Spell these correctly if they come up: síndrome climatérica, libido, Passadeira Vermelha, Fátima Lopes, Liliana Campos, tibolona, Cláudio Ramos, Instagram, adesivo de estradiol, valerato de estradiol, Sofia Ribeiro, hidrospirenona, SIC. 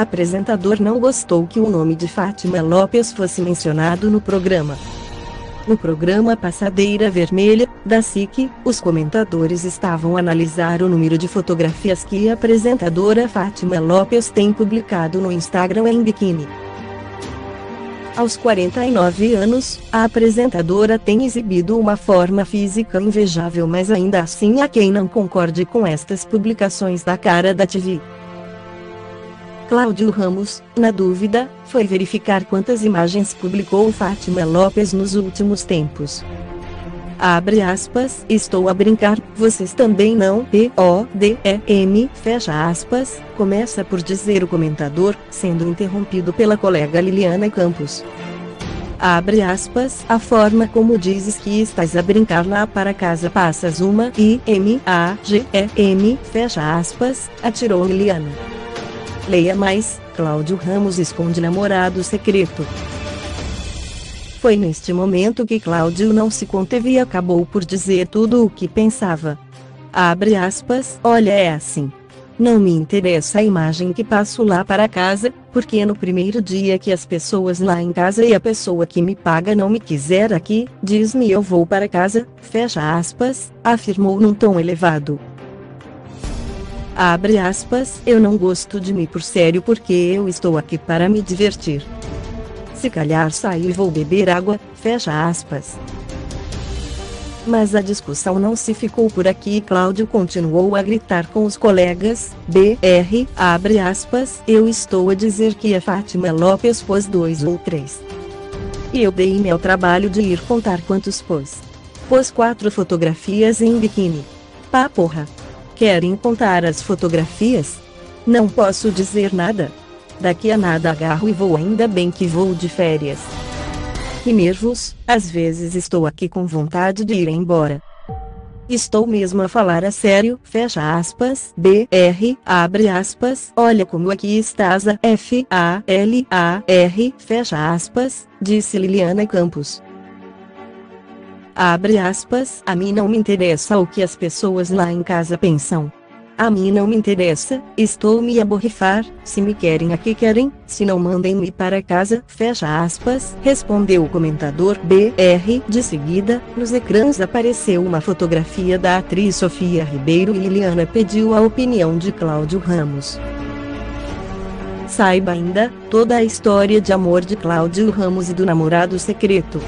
apresentador não gostou que o nome de Fátima Lopes fosse mencionado no programa. No programa Passadeira Vermelha, da SIC, os comentadores estavam a analisar o número de fotografias que a apresentadora Fátima Lopes tem publicado no Instagram em biquíni. Aos 49 anos, a apresentadora tem exibido uma forma física invejável, mas ainda assim há quem não concorde com estas publicações da cara da TV. Cláudio Ramos, na dúvida, foi verificar quantas imagens publicou Fátima Lopes nos últimos tempos. Abre aspas, estou a brincar, vocês também não, P-O-D-E-M, fecha aspas, começa por dizer o comentador, sendo interrompido pela colega Liliana Campos. Abre aspas, a forma como dizes que estás a brincar lá para casa passas uma I-M-A-G-E-M, fecha aspas, atirou Liliana. Leia mais, Cláudio Ramos esconde namorado secreto. Foi neste momento que Cláudio não se conteve e acabou por dizer tudo o que pensava. Abre aspas, olha, é assim. Não me interessa a imagem que passo lá para casa, porque no primeiro dia que as pessoas lá em casa e a pessoa que me paga não me quiser aqui, diz-me eu vou para casa, fecha aspas, afirmou num tom elevado. Abre aspas, eu não gosto de me pôr sério porque eu estou aqui para me divertir. Se calhar saio e vou beber água, fecha aspas. Mas a discussão não se ficou por aqui e Cláudio continuou a gritar com os colegas, BR, abre aspas, eu estou a dizer que a Fátima Lopes pôs 2 ou 3. E eu dei meu trabalho de ir contar quantos pôs. Pôs 4 fotografias em biquíni. Pá porra! Querem contar as fotografias? Não posso dizer nada. Daqui a nada agarro e vou, ainda bem que vou de férias. Que nervos, às vezes estou aqui com vontade de ir embora. Estou mesmo a falar a sério, fecha aspas, BR, abre aspas, olha como aqui estás a F-A-L-A-R, fecha aspas, disse Liliana Campos. Abre aspas, a mim não me interessa o que as pessoas lá em casa pensam. A mim não me interessa, estou me a borrifar, se me querem aqui querem, se não mandem-me para casa, fecha aspas, respondeu o comentador BR. De seguida, nos ecrãs apareceu uma fotografia da atriz Sofia Ribeiro e Liliana pediu a opinião de Cláudio Ramos. Saiba ainda, toda a história de amor de Cláudio Ramos e do namorado secreto.